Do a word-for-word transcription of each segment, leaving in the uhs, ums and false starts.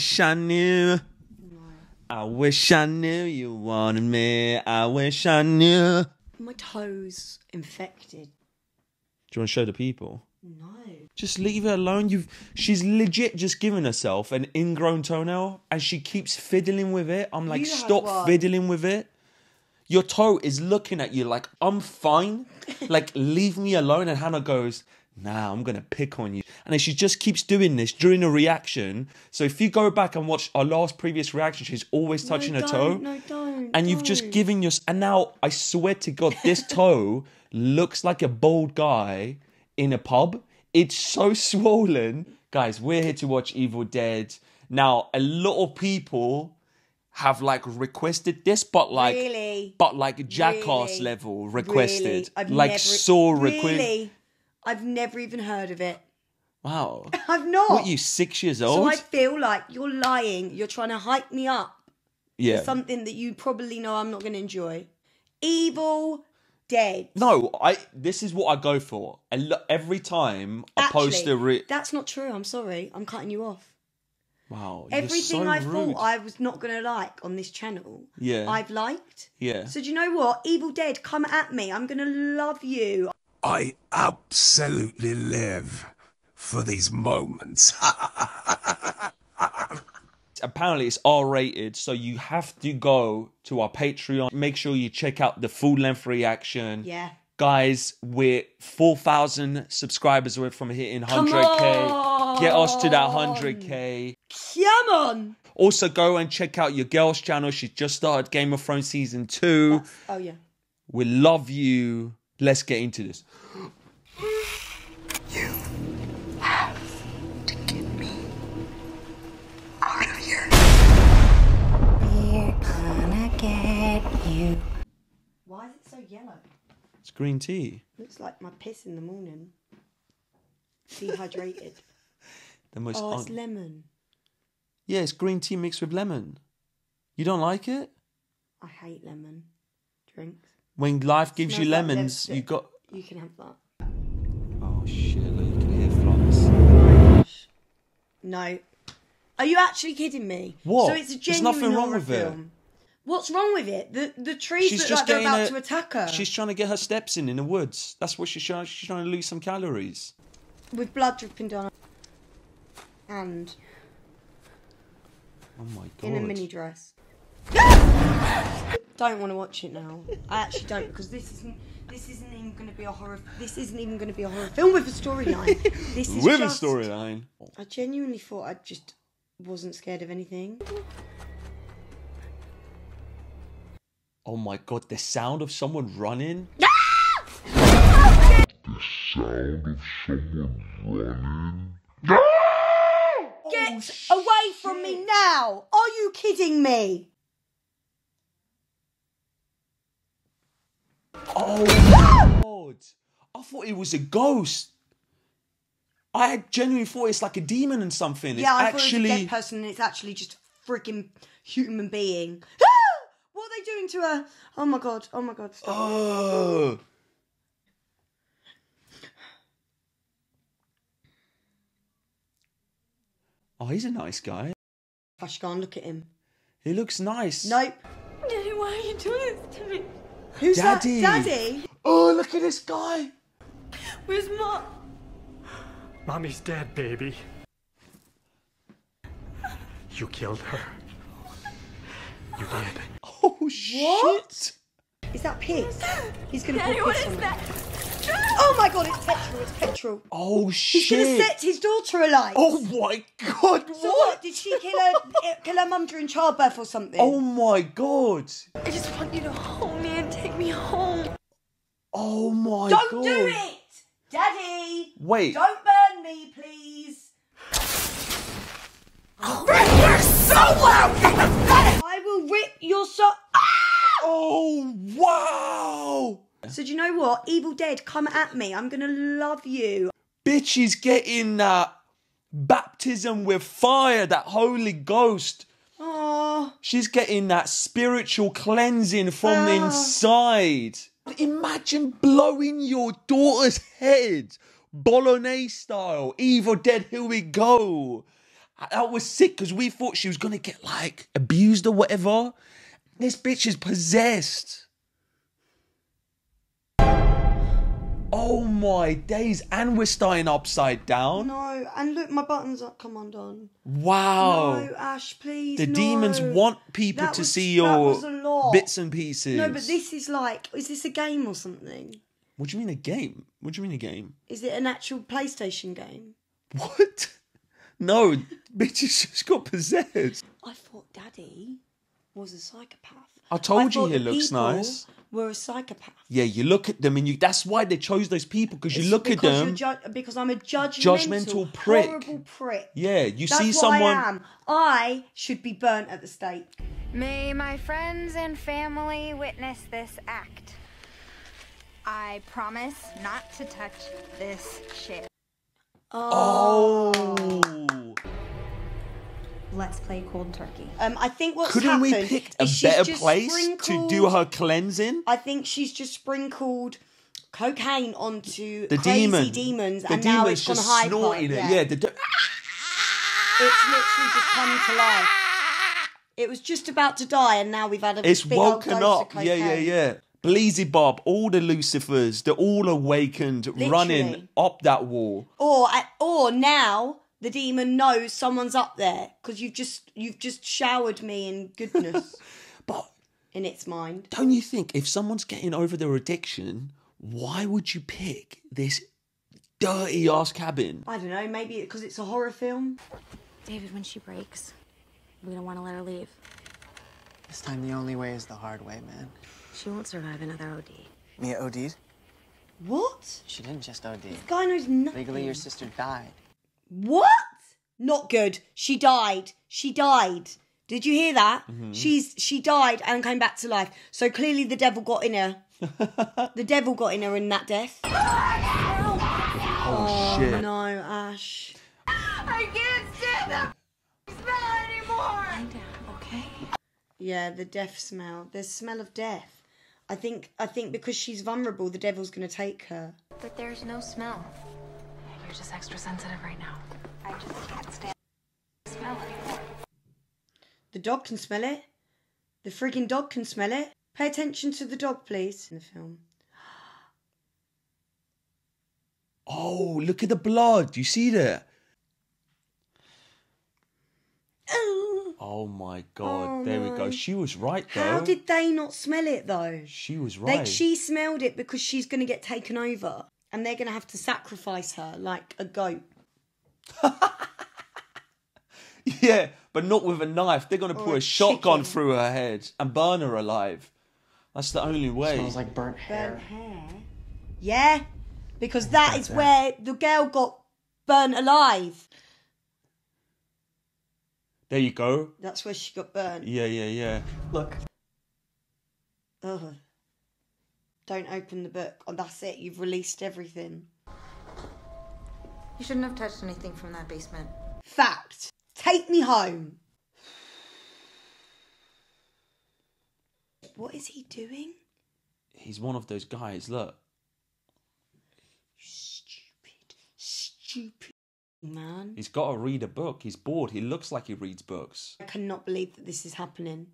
wish I knew. I wish I knew you wanted me. I wish I knew. My toe's infected. Do you want to show the people? No. Just leave her alone. You've she's legit just given herself an ingrown toenail and she keeps fiddling with it. I'm like, you stop fiddling with it. Your toe is looking at you like, I'm fine. Like, leave me alone. And Hannah goes, nah, I'm going to pick on you. And then she just keeps doing this during a reaction. So if you go back and watch our last previous reaction, she's always touching no, her toe. No, don't. And you've don't. just given your... And now, I swear to God, this toe looks like a bald guy in a pub. It's so swollen. Guys, we're here to watch Evil Dead. Now, a lot of people have, like, requested this, but, like... Really? But, like, Jackass really? level requested. Really? Like, never... Saw requested. Really? I've never even heard of it. Wow. I've not. What, you six years old? So I feel like you're lying. You're trying to hype me up. Yeah. For something that you probably know I'm not going to enjoy. Evil Dead. No, I. This is what I go for. I lo every time I Actually, post a... Re that's not true. I'm sorry. I'm cutting you off. Wow. Everything you're so I rude. thought I was not going to like on this channel, yeah, I've liked. Yeah. So do you know what? Evil Dead, come at me. I'm going to love you. I absolutely live for these moments. Apparently it's R rated, so you have to go to our Patreon. Make sure you check out the full-length reaction. Yeah. Guys, we're four thousand subscribers away from hitting one hundred K. Get us to that one hundred K. Come on! Also, go and check out your girl's channel. She just started Game of Thrones Season two. That's, oh, yeah. We love you. Let's get into this. You have to get me out of here. We're gonna get you. Why is it so yellow? It's green tea. Looks like my piss in the morning. Dehydrated. the most oh, it's lemon. Yeah, it's green tea mixed with lemon. You don't like it? I hate lemon drinks. When life gives you lemons, you got... You can have that. Oh, shit, look, you can hear flies. No. Are you actually kidding me? What? So it's a genuine There's nothing wrong with film. it. What's wrong with it? The, the trees she's look just like they're about her, to attack her. She's trying to get her steps in in the woods. That's what she's trying, she's trying to lose some calories. With blood dripping down her... And... Oh, my God. In a mini dress. Don't want to watch it now. I actually don't, because this isn't this isn't even going to be a horror. This isn't even going to be a horror film with a storyline. This is with just, a storyline. I genuinely thought I just wasn't scared of anything. Oh my God! The sound of someone running. The sound of someone running. Get oh, shit. away from me now! Are you kidding me? Oh my God, I thought it was a ghost. I genuinely thought it's like a demon and something. It's yeah, I actually... thought it was a dead person and it's actually just a freaking human being. Ah! What are they doing to her? Oh my God, oh my God. Stop. Oh. Oh, he's a nice guy. I should go and look at him. He looks nice. Nope. Daddy, why are you doing this to me? Who's Daddy? That? Daddy? Oh, look at this guy. Where's Mom? Mommy's dead, baby. You killed her. You did. Oh, shit. What? Is that piss? He's going to put piss on that? Oh, my God, it's petrol. It's petrol. Oh, shit. He's going to set his daughter alight. Oh, my God. So what? what? Did she kill her, kill her mum during childbirth or something? Oh, my God. I just want you to hold me. Take me home. Oh my God. Don't do it! Daddy! Wait. Don't burn me, please. I'll rip your soul out! I will rip your soul. Ah! Oh, wow! So do you know what? Evil Dead, come at me. I'm gonna love you. Bitch is getting that baptism with fire, that Holy Ghost. Aww. She's getting that spiritual cleansing from the inside. Imagine blowing your daughter's head, Bolognese style. Evil Dead, here we go. That was sick because we thought she was going to get like abused or whatever. This bitch is possessed. Oh my days. And we're starting upside down. No, and look, my buttons are... Come on, Don. Wow. No, Ash, please, The no. demons want people that to was, see your bits and pieces. No, but this is like... Is this a game or something? What do you mean a game? What do you mean a game? Is it an actual PlayStation game? What? No, bitch, it's just got possessed. I thought Daddy was a psychopath. I told I you he looks nice. We're a psychopath. Yeah, you look at them and you that's why they chose those people, because you look at them. Because I'm a judgmental, judgmental prick. Horrible prick. Yeah, you that's see what someone I am. I should be burnt at the stake. May my friends and family witness this act. I promise not to touch this shit. Oh. oh. Let's play cold turkey. Um, I think what's Couldn't happened... Couldn't we pick a better place to do her cleansing? I think she's just sprinkled cocaine onto the crazy demon. demons. The and demons now it's just gone snorting it. Yeah, yeah the de it's literally just come to life. It was just about to die and now we've had a it's big woken old dose up. Of cocaine. Yeah, yeah, yeah. Bleezy Bob, all the Lucifers, they're all awakened, Literally. running up that wall. Or, or now the demon knows someone's up there because you've just you've just showered me in goodness. But in its mind, don't you think if someone's getting over their addiction, why would you pick this dirty ass cabin? I don't know. Maybe because it's a horror film. David, when she breaks, we don't want to let her leave. This time, the only way is the hard way, man. She won't survive another O D. Mia O D'd? What? She didn't just O D. This guy knows nothing. Legally, your sister died. What? Not good. She died. She died. Did you hear that? Mm-hmm. She's She died and came back to life. So clearly the devil got in her. The devil got in her in that death. Oh, shit. Oh, no, Ash. I can't stand that smell anymore. Lie down, okay? Yeah, the death smell. The smell of death. I think I think because she's vulnerable, the devil's going to take her. But there's no smell. You're just extra sensitive right now. I just can't stand the smell anymore. The dog can smell it. The friggin' dog can smell it. Pay attention to the dog, please. In the film. Oh, look at the blood. You see that? Oh my god, oh there no. we go. She was right though. How did they not smell it though? She was right. They, she smelled it because she's going to get taken over and they're going to have to sacrifice her like a goat. Yeah, but not with a knife. They're going to put a, a shotgun through her head and burn her alive. That's the only way. It smells like burnt hair. Burnt hair. Yeah, because that is where the girl got burnt alive. There you go. That's where she got burnt. Yeah, yeah, yeah. Look. Ugh. Don't open the book. Oh, that's it. You've released everything. You shouldn't have touched anything from that basement. Fact. Take me home. What is he doing? He's one of those guys. Look. Stupid. Stupid. Man. He's got to read a book. He's bored. He looks like he reads books. I cannot believe that this is happening.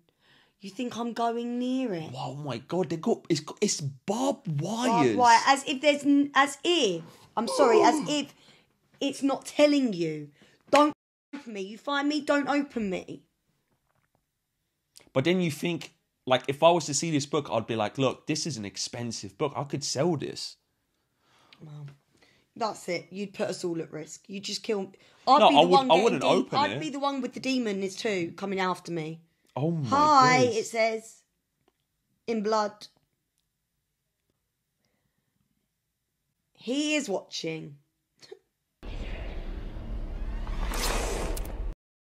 You think I'm going near it? Oh my god, they got it's got, it's barbed wires. Barbed wire, as if there's as if I'm sorry, Ooh. as if it's not telling you. Don't open me. You find me. Don't open me. But then you think, like, if I was to see this book, I'd be like, look, this is an expensive book. I could sell this. Wow. That's it. You'd put us all at risk. You'd just kill. I'd no, be the I, would, one I wouldn't open I'd it. I'd be the one with the demon is too coming after me. Oh my god. Hi, goodness. It says in blood. He is watching.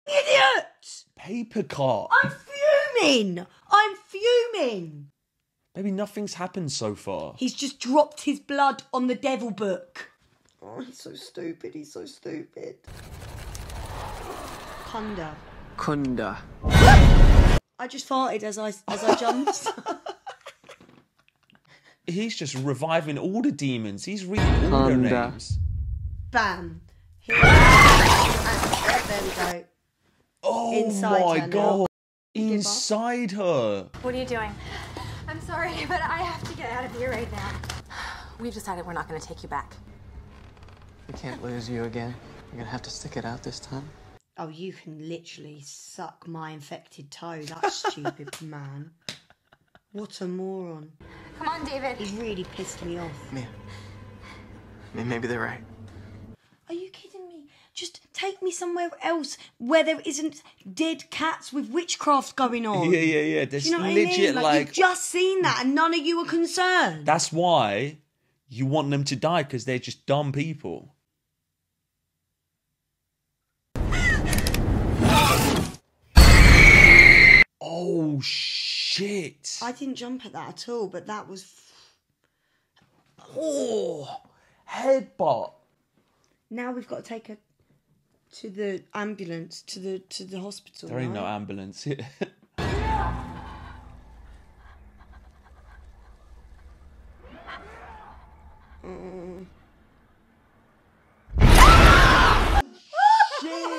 Idiot! Paper cut. I'm fuming. I'm fuming. Maybe nothing's happened so far. He's just dropped his blood on the devil book. Oh, he's so stupid, he's so stupid. Kunda. Kunda. I just farted as I, as I jumped. He's just reviving all the demons. He's reading all their names. Bam. Here we go. There we go. Oh inside my her god! Now. Inside her. What are you doing? I'm sorry, but I have to get out of here right now. We've decided we're not going to take you back. We can't lose you again. We're going to have to stick it out this time. Oh, you can literally suck my infected toe. That stupid man. What a moron. Come on, David. He's really pissed me off. Mia. I mean, maybe they're right. Are you kidding me? Just take me somewhere else where there isn't dead cats with witchcraft going on. Yeah, yeah, yeah. There's, do you know what legit I mean? Like, like you've just seen that and none of you are concerned. That's why you want them to die, because they're just dumb people. Oh shit! I didn't jump at that at all, but that was. Oh, headbutt! Now we've got to take her to the ambulance, to the to the hospital. There ain't right? no ambulance here. mm. ah! Shit!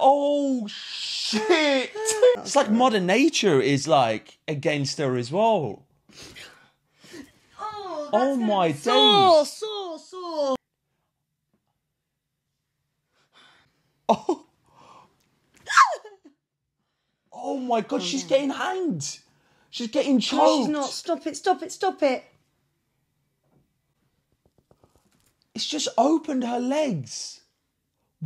Oh shit! It's like modern nature is like against her as well. Oh, that's oh my days! Saw, saw, saw. Oh. Oh my god! Oh, she's no. getting hanged. She's getting choked. No, she's not. Stop it! Stop it! Stop it! It's just opened her legs.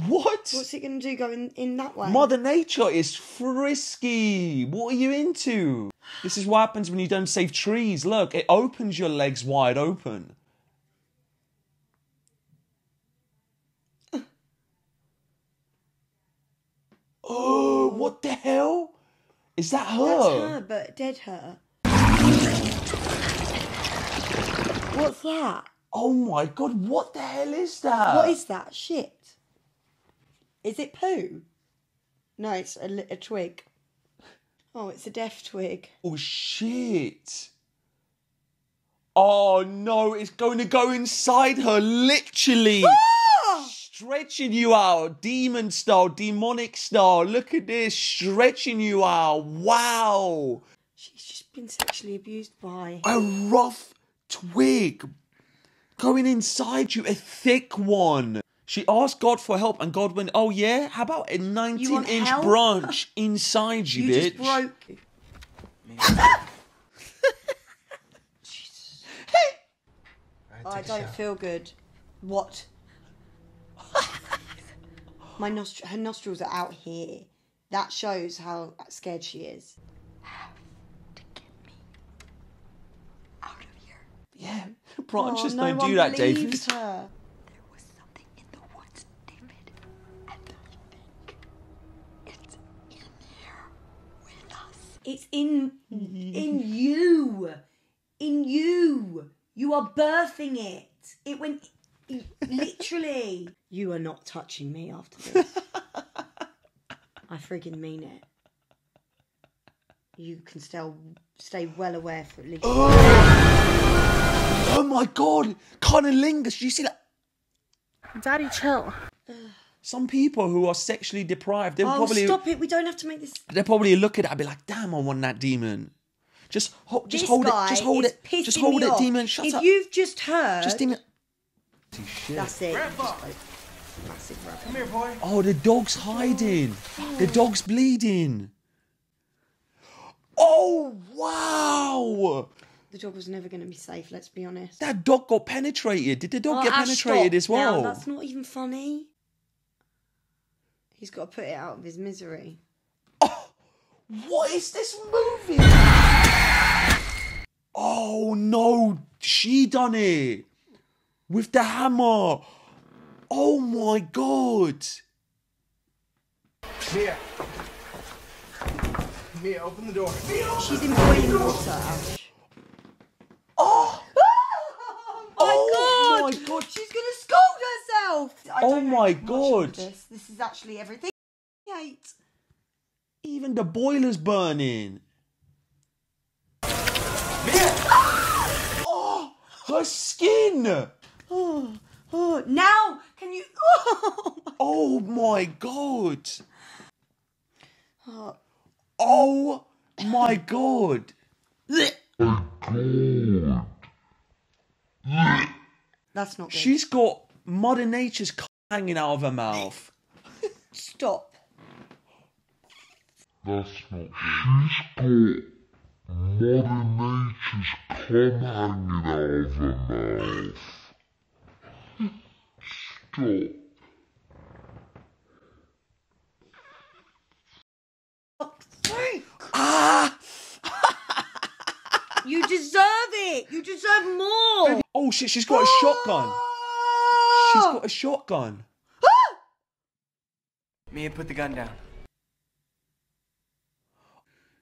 What? What's it going to do going in that way? Mother Nature is frisky. What are you into? This is what happens when you don't save trees. Look, it opens your legs wide open. Oh, what the hell? Is that her? That's her, but dead her. What's that? Oh my god, what the hell is that? What is that shit? Is it poo? No, it's a, a twig. Oh, it's a deaf twig. Oh, shit. Oh, no, it's going to go inside her, literally. Ah! Stretching you out, demon style, demonic style. Look at this, stretching you out. Wow. She's just been sexually abused by... a rough twig going inside you, a thick one. She asked God for help, and God went, oh yeah? How about a nineteen inch branch inside you, you bitch? You just broke. Jesus. Right, I don't feel good. What? My nostr her nostrils are out here. That shows how scared she is. Have to get me out of here. Yeah, branches oh, no don't do that, David. Her. It's in, in you, in you. You are birthing it. It went, it, literally. You are not touching me after this. I friggin' mean it. You can still stay well aware for at least. Oh, oh my god, cunnilingus, you see that? Daddy, chill. Some people who are sexually deprived, they're oh, probably... Oh, stop it. We don't have to make this... They're probably looking at it and be like, damn, I want that demon. Just, ho just hold it. Just hold it. Just hold it, demon. Shut if up. If you've just heard... Just demon... Shit. That's it. That's it, brother. Come here, boy. Oh, the dog's hiding. Oh. The dog's bleeding. Oh, wow. The dog was never going to be safe, let's be honest. That dog got penetrated. Did the dog oh, get Ash, penetrated stop. as well? No, that's not even funny. He's got to put it out of his misery. Oh, what is this movie? Oh no, she done it with the hammer. Oh my god. Mia, Mia, open the door. Mia, open She's in boiling water. Ash. Oh. Oh my, oh god. my god! She's gonna scold herself! I oh my god! This. this is actually everything. Yikes. Even the boiler's burning. Ah! Her skin! Oh, oh, now, can you... Oh, oh my God! Oh, oh my God! That's not good. She's got Mother Nature's c hanging out of her mouth. Stop. That's not good. Mother Nature's cum hanging out of her mouth. Stop. Ah! You deserve it. You deserve more. Oh shit! She's got a shotgun. She's got a shotgun. Mia, put the gun down.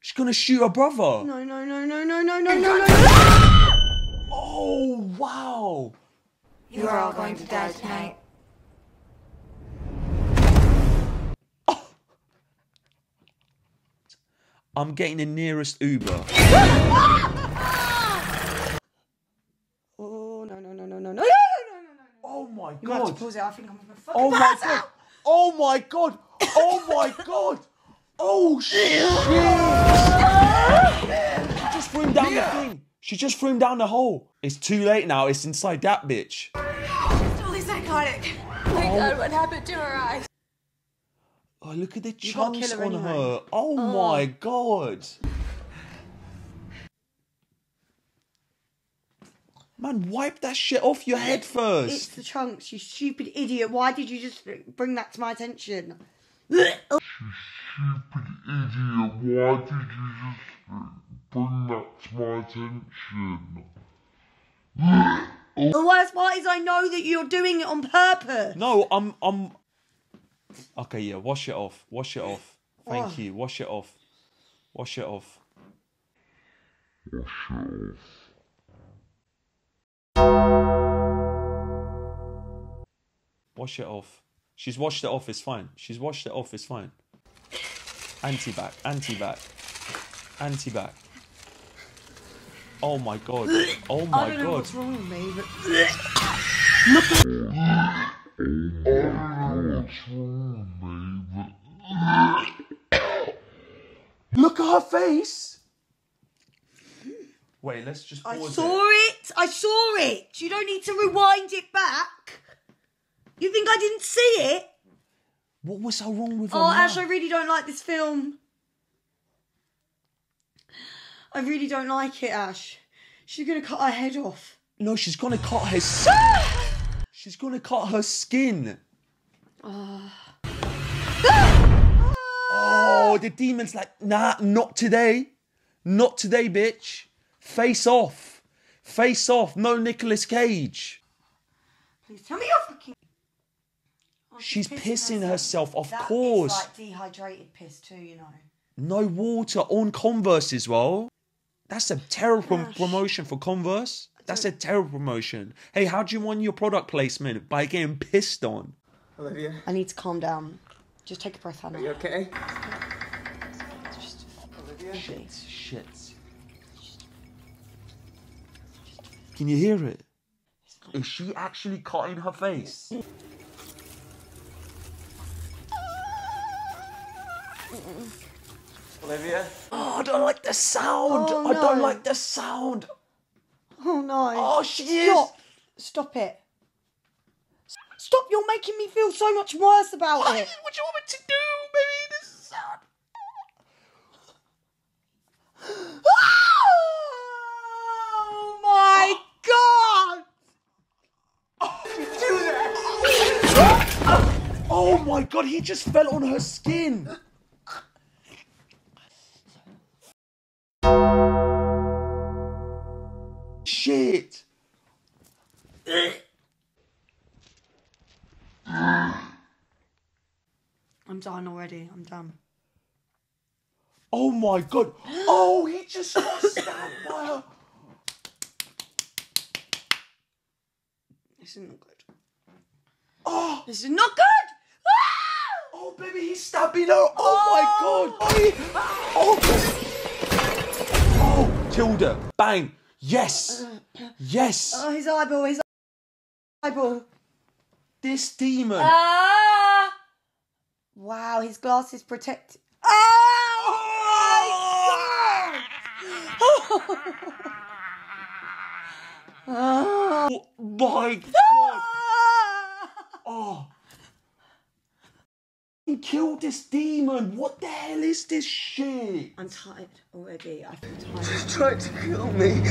She's gonna shoot her brother. No, no, no, no, no, no, no, no, no. Oh, wow. You are all going to die tonight. Oh. I'm getting the nearest Uber. Oh, no, no, no, no, no, no, no, no, no, no, no. Oh, my God. You have to pause it. I think I'm going to fucking pass out. Oh, my God. Oh, my God. Oh shit! She just threw him down Mia. the thing. She just threw him down the hole. It's too late now. It's inside that bitch. She's totally psychotic. Oh my God, what happened to her eyes? Oh, look at the chunks on anyway. her. Oh, oh my God. Man, wipe that shit off your head first. It's the chunks, you stupid idiot. Why did you just bring that to my attention? Oh. You stupid idiot, why did you just bring that to my attention? Oh. The worst part is I know that you're doing it on purpose. No, I'm... I'm... Okay, yeah, wash it off. Wash it off. Thank oh. you. Wash it off. Wash it off. Wash it off. Wash it off. She's washed it off, it's fine. She's washed it off, it's fine. Anti-back, anti-back, anti-back. Oh my God, oh my God. I don't know God. what's wrong with me, but... Look at... I don't know what's wrong with me, but... Look at her face! Wait, let's just pause I saw it. it, I saw it! You don't need to rewind it back. You think I didn't see it? What was so wrong with her? Oh, Ash, I really don't like this film. I really don't like it, Ash. She's going to cut her head off. No, she's going to cut her... she's going to cut her skin. Uh... Oh, the demon's like, nah, not today. Not today, bitch. Face off. Face off. No Nicolas Cage. Please tell me you're fucking... She's pissing herself, herself of that course. That is like dehydrated piss too, you know. No water on Converse as well. That's a terrible Gosh. promotion for Converse. That's a terrible promotion. Hey, how do you win your product placement? By getting pissed on. Olivia. I need to calm down. Just take a breath, Hannah. Are you okay? It's just... Olivia? Shit, shit. Just... Just... Can you hear it? Not... Is she actually cutting her face? Olivia? Oh, I don't like the sound. Oh, no. I don't like the sound. Oh, no. Oh, she Stop. is. Stop it. Stop. You're making me feel so much worse about it. What do you want me to do, baby? This sound. Oh, my God. Oh, you do that. Oh, my God. He just fell on her skin. Shit. I'm done already. I'm done. Oh my God. Oh, he just got stabbed by her. This is not good. Oh, this is not good. Ah! Oh, baby, he's stabbing her. Oh, oh. my God. Oh, he... oh. oh. Tilda. Bang. Yes! Yes! Oh, his eyeball, his eyeball. This demon. Ah! Wow, his glasses protect. Ah! Oh, my God! Oh my God! Oh! He killed this demon! What the hell is this shit? I'm tired already. I'm tired. Just tried to kill me.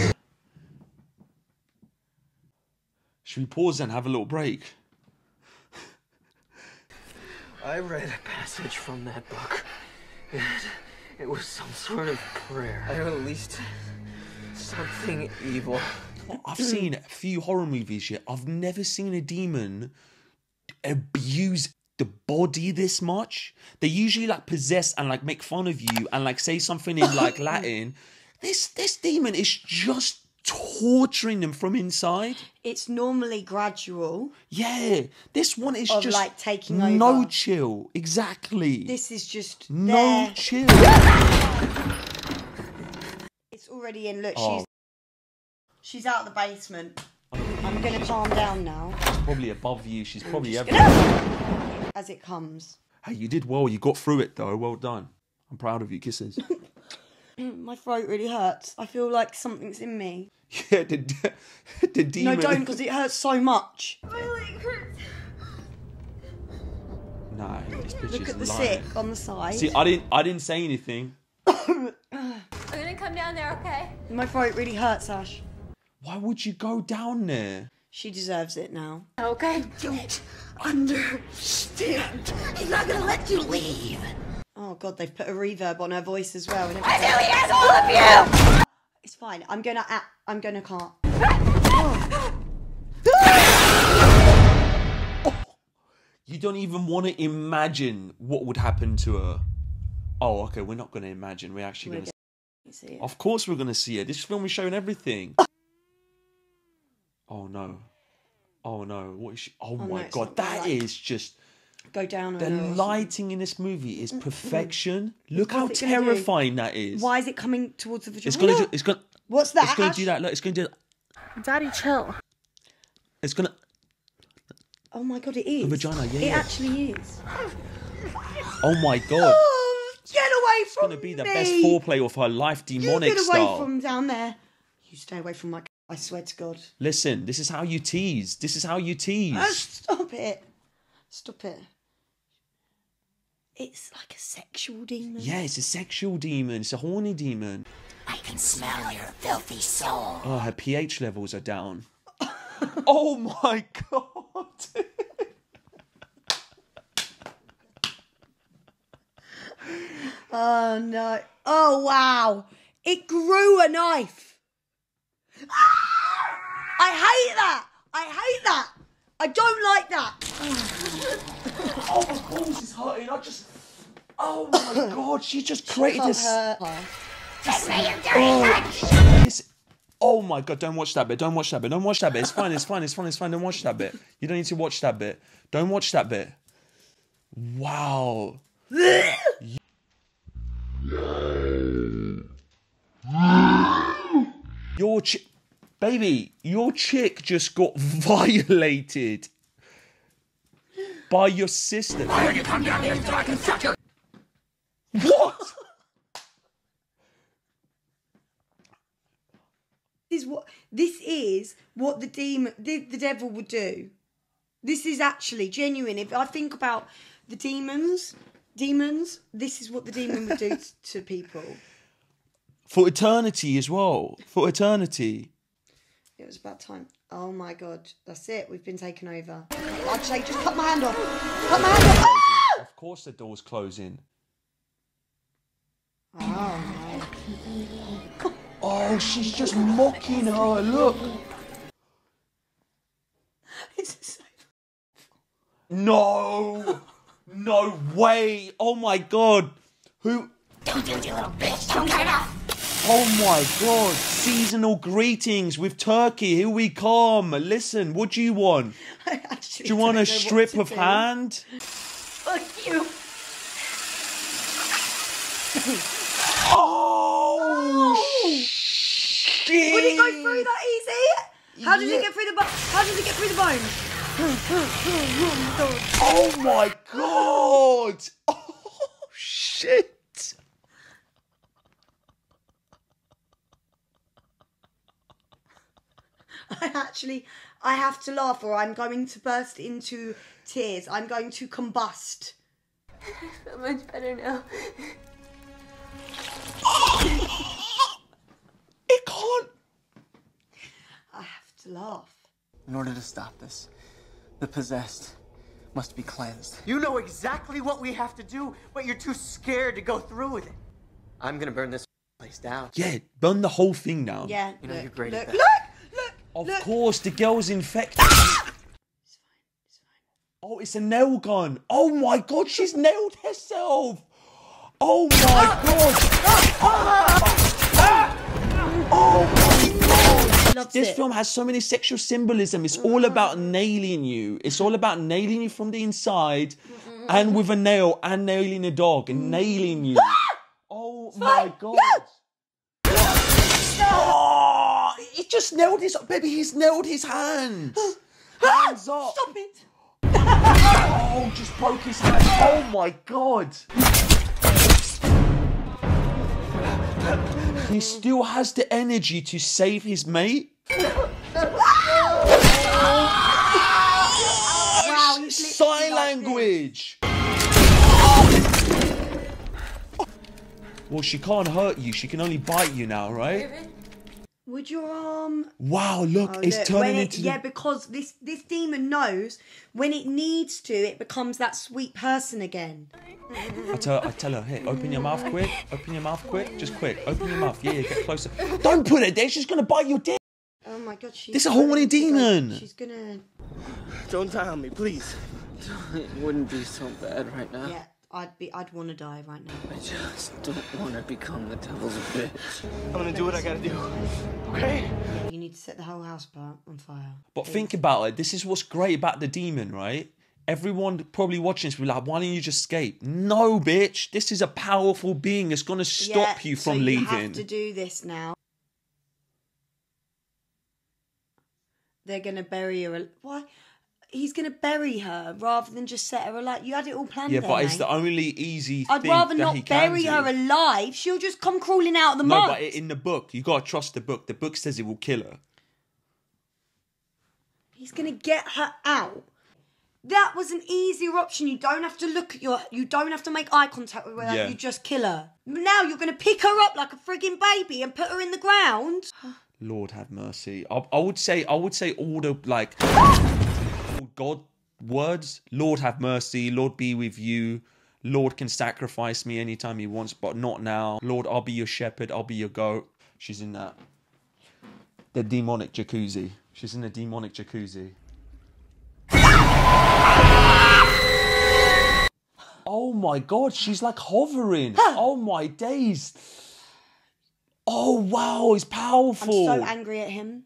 Should we pause and have a little break? I read a passage from that book. It, it was some sort of prayer. I released something evil. I've seen a few horror movies here. I've never seen a demon abuse the body this much. They usually like possess and like make fun of you and like say something in like Latin. This this demon is just torturing them from inside. It's normally gradual. Yeah. This one is just like taking no over. No chill. Exactly. This is just no there. Chill. It's already in. Look, oh. she's She's out of the basement. I'm gonna calm down now. She's probably above you. She's probably everywhere. As it comes. Hey, you did well. You got through it, though. Well done. I'm proud of you. Kisses. My throat really hurts. I feel like something's in me. Yeah, the, the demon. No, don't, because it hurts so much. My leg hurts. No, this bitch is lying. Look at the sick on the side. See, I didn't. I didn't say anything. I'm gonna come down there, okay? My throat really hurts, Ash. Why would you go down there? She deserves it now. Okay. Don't understand. He's not gonna let you leave. Oh God, they've put a reverb on her voice as well. And I knew he has all of you. It's fine. I'm gonna. Uh, I'm gonna can't. Oh. Oh. You don't even want to imagine what would happen to her. Oh, okay. We're not gonna imagine. We're actually we're gonna, gonna see it. Of course, we're gonna see it. This film is showing everything. Oh no, oh no, what is she? Oh, oh my no, God, that like... is just... Go down on the lighting in this movie is perfection. Look how terrifying that is. Why is it coming towards the vagina? It's gonna do, it's gonna... What's that? It's gonna do that, look, it's gonna do that. Daddy, chill. It's gonna... Oh my God, it is. The vagina, yeah. It yeah. actually is. Oh my God. Oh, get away from me. It's gonna be me. The best foreplay of her life, demonic style. You get away from down there. You stay away from my... I swear to God. Listen, this is how you tease. This is how you tease. Oh, stop it. Stop it. It's like a sexual demon. Yeah, it's a sexual demon. It's a horny demon. I can smell your filthy soul. Oh, her pH levels are down. Oh my God. Oh no. Oh wow. It grew a knife. I hate that! I hate that! I don't like that! Oh, my balls is hurting. I just... Oh, my God. She just created this... Just say you're dirty much! Oh, my God. Don't watch that bit. Don't watch that bit. Don't watch that bit. It's fine. It's fine. It's fine. It's fine. Don't watch that bit. You don't need to watch that bit. Don't watch that bit. Wow. Your chick... Baby, your chick just got violated by your sister. Why don't you come down here so I can suck your... What? This is what... This is what the demon... The, the devil would do. This is actually genuine. If I think about the demons... Demons, this is what the demon would do to people. For eternity as well. For eternity. It was about time. Oh my God. That's it. We've been taken over. I'd say just cut my hand off. Cut my hand off. Of course the door's closing. Oh. Oh, she's just mocking her. Look. This is so... No. No way. Oh my God. Who? Don't do it, you little bitch. Don't cut it off. Oh my God, seasonal greetings with turkey, here we come. Listen, what do you want? Do you want a strip of do. hand? Fuck you. Oh, oh. Jeez. Would it go through that easy? How did yeah. it get through the How did it get through the bone? Oh my god! Oh shit! I actually, I have to laugh or I'm going to burst into tears. I'm going to combust. I feel much better now. It can't. I have to laugh. In order to stop this, the possessed must be cleansed. You know exactly what we have to do, but you're too scared to go through with it. I'm gonna burn this place down. Yeah, burn the whole thing down. Yeah, you know look, you're great look, at that. Look! Of Look. course, the girl's infected. Ah! It's fine, it's fine. Oh, it's a nail gun. Oh my god, she's nailed herself. Oh my ah! god. Ah! Ah! Ah! Oh my god. Loves this it. film has so many sexual symbolism. It's all about nailing you. It's all about nailing you from the inside and with a nail and nailing a dog and nailing you. Ah! Oh it's my fine. god. No! Oh, he just nailed his... Baby, he's nailed his hands. Hands up. Stop it. Oh, just broke his hand. Oh, my God. He still has the energy to save his mate. Wow, he's sign language. Well, she can't hurt you. She can only bite you now, right? Would your arm... Wow, look, oh, it's look. turning it, into... Yeah, because this, this demon knows when it needs to, it becomes that sweet person again. I tell, I tell her, hey, open your mouth quick. Open your mouth quick. Just quick. Open your mouth. Yeah, yeah, get closer. Don't put it there. She's going to bite your dick. Oh, my God. She's this is a horny demon. She's going to... Don't die on me, please. It wouldn't be so bad right now. Yeah. I'd be, I'd want to die right now. I just don't want to become the devil's bitch. I'm gonna do what I gotta do, okay? You need to set the whole house on fire. But please. Think about it, this is what's great about the demon, right? Everyone probably watching this will be like, why don't you just escape? No, bitch, this is a powerful being that's gonna stop yeah, you from so you leaving. You have to do this now. They're gonna bury you. Why? He's going to bury her rather than just set her alive. You had it all planned Yeah, there, but mate. It's the only easy I'd thing rather that not he bury can her do. alive. She'll just come crawling out of the mud. No, but in the book, you got to trust the book. The book says it will kill her. He's going to get her out. That was an easier option. You don't have to look at your... You don't have to make eye contact with her. Yeah. You just kill her. Now you're going to pick her up like a frigging baby and put her in the ground. Lord have mercy. I, I would say... I would say all the, like... God words, Lord have mercy, Lord be with you, Lord can sacrifice me anytime he wants, but not now. Lord, I'll be your shepherd, I'll be your goat. She's in that. The demonic jacuzzi. She's in the demonic jacuzzi. Oh my god, she's like hovering. Oh my days. Oh wow, he's powerful. I'm so angry at him.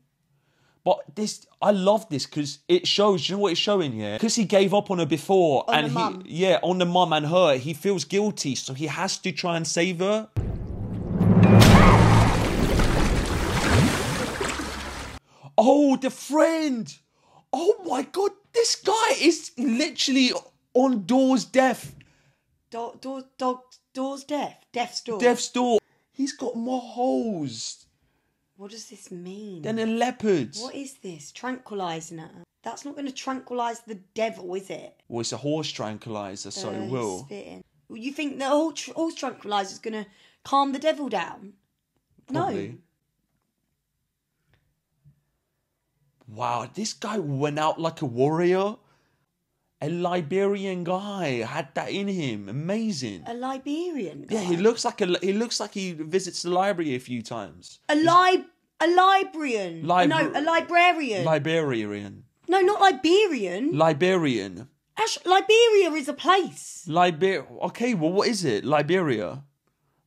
But this, I love this because it shows, you know what it's showing here? Because he gave up on her before. On and the he, mum. Yeah, on the mum and her. He feels guilty, so he has to try and save her. Oh, the friend. Oh my God, this guy is literally on Door's death. Do, do, do, door's death? Death's door. Death's door. He's got more holes. What does this mean? Then a leopard. What is this? Tranquilizing her. That's not going to tranquilize the devil, is it? Well, it's a horse tranquilizer, so uh, it will. Well, you think the horse, horse tranquilizer is going to calm the devil down? Probably. No. Wow, this guy went out like a warrior. A Liberian guy had that in him. Amazing. A Liberian guy? Yeah, he looks like a, he looks like he visits the library a few times. A lib a Liberian. Libra no, a librarian. Liberian. No, not Liberian. Liberian. Ash, Liberia is a place. Liber okay, well what is it? Liberia.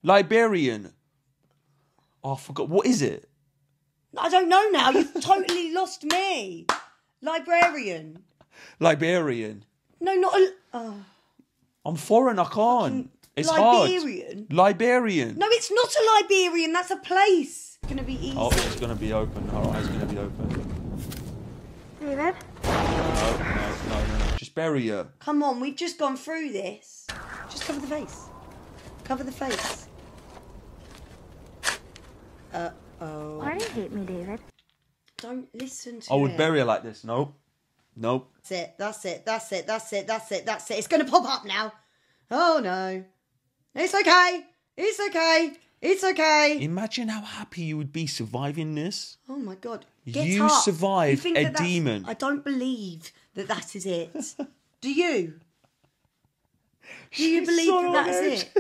Liberian. Oh, I forgot. What is it? I don't know now. You've totally lost me. Librarian. Liberian. No, not a... Oh. I'm foreign, I can't. It's Liberian. Hard. Liberian. No, it's not a Liberian. That's a place. It's going to be easy. Oh, it's going to be open. Her eyes going to be open. David? No, no, no, no, no. Just bury her. Come on, we've just gone through this. Just cover the face. Cover the face. Uh-oh. Why do you hate me, David? Don't listen to me. I would bury her like this. Nope. Nope. That's it. That's it. That's it. That's it. That's it. That's it. It's going to pop up now. Oh, no. It's okay. It's okay. It's okay. Imagine how happy you would be surviving this. Oh, my God. Get you up. survived you a that demon. I don't believe that that is it. Do you? Do you She's believe so that that is it?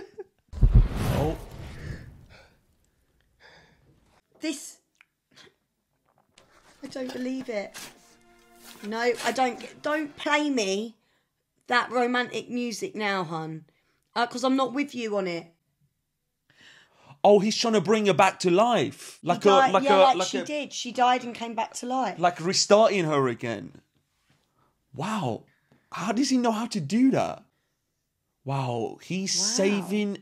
Oh. This... I don't believe it. No, I don't. Don't play me that romantic music now, hun. Because uh, I'm not with you on it. Oh, he's trying to bring her back to life. Like a, like yeah, a, like, like she a, did. She died and came back to life. Like restarting her again. Wow. How does he know how to do that? Wow. He's wow. saving...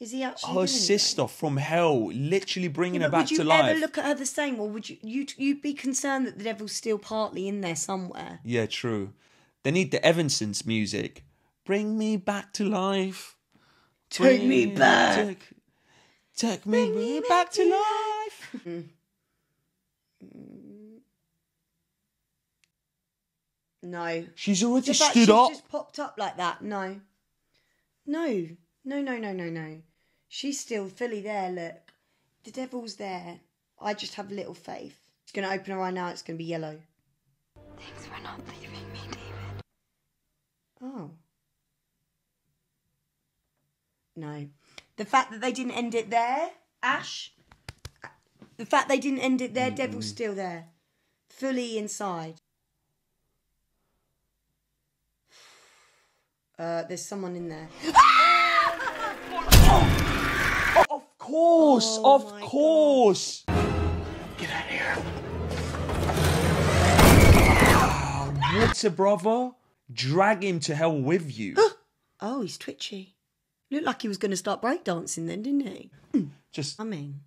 Is he actually her sister anything? from hell, literally bringing yeah, her back to life. Would you ever look at her the same, or would you you you'd be concerned that the devil's still partly in there somewhere? Yeah, true. They need the Evanescence music. Bring me back to life. Bring take me back. Take, take me, me back, back to life. life. No. She's already just stood like, up. She's just popped up like that. No. No. No. No. No. No. No. She's still fully there, look. The devil's there. I just have little faith. It's going to open her eye now. It's going to be yellow. Thanks for not leaving me, David. Oh. No. The fact that they didn't end it there, Ash. The fact they didn't end it there, mm-hmm. Devil's still there. Fully inside. Uh, there's someone in there. Oh! Of course, oh of course. God. Get out of here. Wow, what a brother. Drag him to hell with you. Oh, he's twitchy. Looked like he was going to start breakdancing then, didn't he? Just... I mean,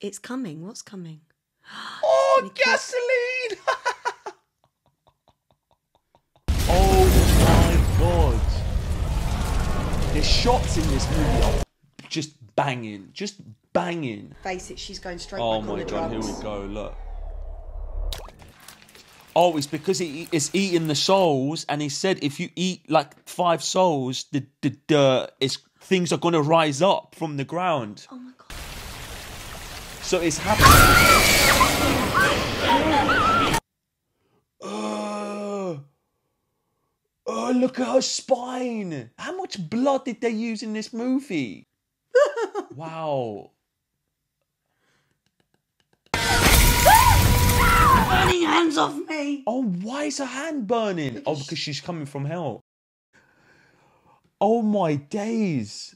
it's coming. What's coming? Oh, gasoline! Oh, my God. The shots in this movie are... Just banging, just banging. Face it, she's going straight oh back on the God, drugs. Oh my God, here we go, look. Oh, it's because he, it's eating the souls, and he said if you eat like five souls, the the, the it's, things are going to rise up from the ground. Oh my God. So it's happening. uh, oh, look at her spine. How much blood did they use in this movie? Wow. Burning hands off me. Oh, why is her hand burning? Because oh, because she's coming from hell. Oh, my days.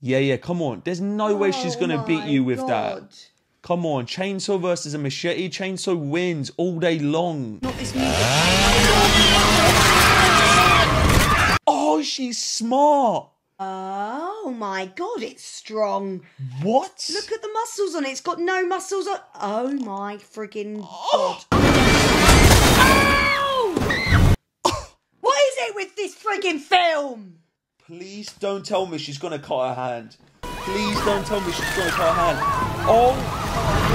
Yeah, yeah, come on. There's no oh way she's going to beat you with God. that. Come on, chainsaw versus a machete. Chainsaw wins all day long. Not this music. Oh, she's smart. Oh my God, it's strong. What? Look at the muscles on it. It's got no muscles on. Oh my friggin' oh. God. Oh! What is it with this friggin' film? Please don't tell me she's gonna cut her hand. Please don't tell me she's gonna cut her hand. Oh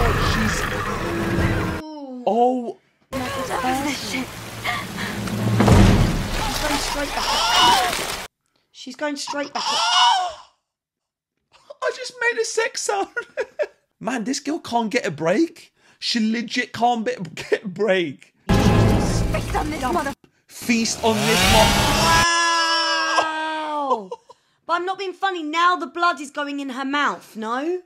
my God, she's... Ooh. Oh. My God, that was this shit. She's going straight back. Oh. She's going straight back. Oh! I just made a sex sound. Man, this girl can't get a break. She legit can't be get a break. Feast on this mother. Feast on this mother. Wow! But I'm not being funny. Now the blood is going in her mouth, no?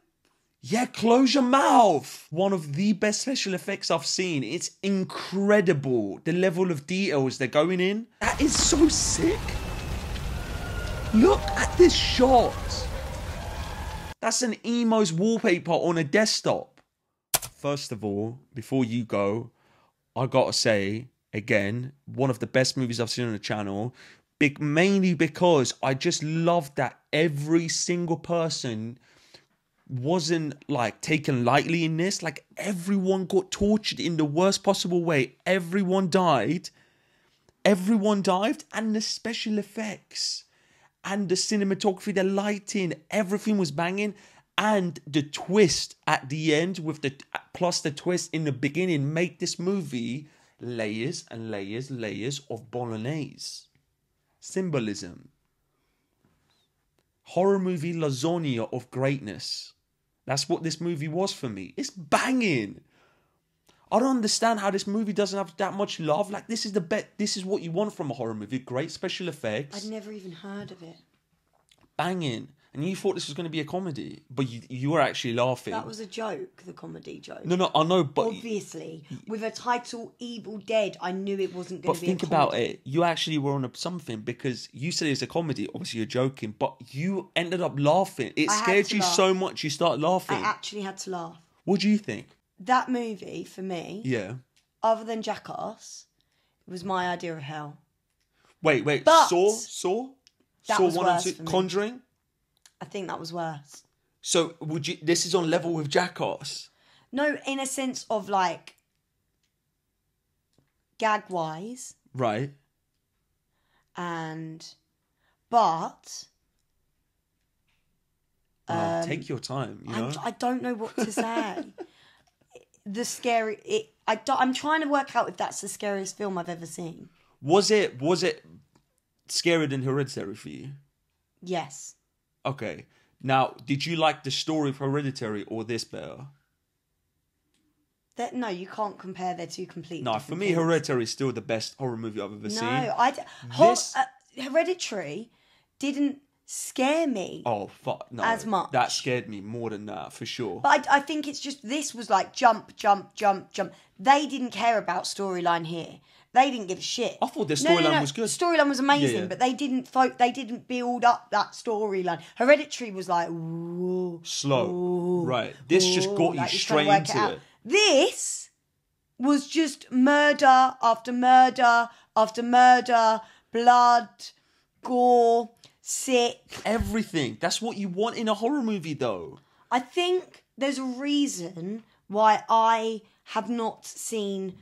Yeah, close your mouth. One of the best special effects I've seen. It's incredible. The level of details they're going in. That is so sick. Look at this shot. That's an emo's wallpaper on a desktop. First of all, before you go, I gotta say, again, one of the best movies I've seen on the channel. Big, mainly because I just loved that every single person wasn't like taken lightly in this. Like everyone got tortured in the worst possible way. Everyone died. Everyone died, and the special effects and the cinematography, the lighting, everything was banging. And the twist at the end, with the plus the twist in the beginning, make this movie layers and layers, layers of bolognese. Symbolism. Horror movie lasagna of greatness. That's what this movie was for me. It's banging. I don't understand how this movie doesn't have that much love. Like, this is the best. This is what you want from a horror movie. Great special effects. I'd never even heard of it. Banging. And you thought this was going to be a comedy, but you you were actually laughing. That was a joke, the comedy joke. No, no, I know, but... Obviously. With a title, Evil Dead, I knew it wasn't going to be a comedy. But think about it. You actually were on something, because you said it was a comedy. Obviously, you're joking, but you ended up laughing. It scared you so much, you started laughing. I actually had to laugh. What do you think? That movie, for me... Yeah. Other than Jackass, was my idea of hell. Wait, wait. But Saw? Saw? Saw one and two? Conjuring? I think that was worse. So would you? This is on level with Jackass. No, in a sense of like gag wise, right? And but um, oh, take your time. You know? I don't know what to say. the scary. It. I. Don't, I'm trying to work out if that's the scariest film I've ever seen. Was it? Was it scarier than Hereditary for you? Yes. Okay, now, did you like the story of Hereditary or this better? That, no, you can't compare their two completely. No, for me, things. Hereditary is still the best horror movie I've ever no, seen. No, I... This... Uh, Hereditary didn't scare me. Oh, fuck, no. As much. That scared me more than that, for sure. But I, I think it's just, this was like, jump, jump, jump, jump. They didn't care about storyline here. They didn't give a shit. I thought the storyline no, no, no. was good. Storyline was amazing, yeah, yeah. but they didn't folk. They didn't build up that storyline. Hereditary was like ooh, slow, ooh, right? This ooh, just got like you straight into it, it. This was just murder after murder after murder, blood, gore, sick, everything. That's what you want in a horror movie, though. I think there's a reason why I have not seen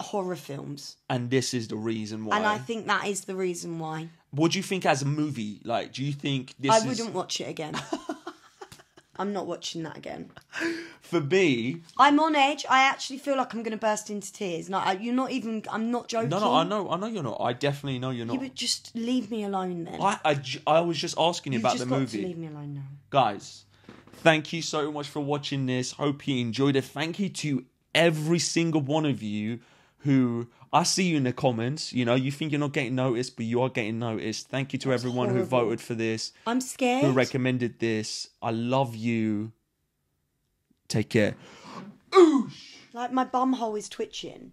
horror films, and this is the reason why. And I think that is the reason why. What do you think as a movie? Like, do you think this? I wouldn't is... watch it again. I'm not watching that again. For me, I'm on edge. I actually feel like I'm going to burst into tears. Like, you're not even. I'm not joking. No, no, I know, I know you're not. I definitely know you're not. You would just leave me alone then. I, I, I was just asking you You've about just the got movie. To leave me alone now, guys. Thank you so much for watching this. Hope you enjoyed it. Thank you to every single one of you. Who I see you in the comments, you know, you think you're not getting noticed, but you are getting noticed. Thank you to That's everyone horrible. Who voted for this. I'm scared. Who recommended this. I love you. Take care. Oosh! Like, my bum hole is twitching.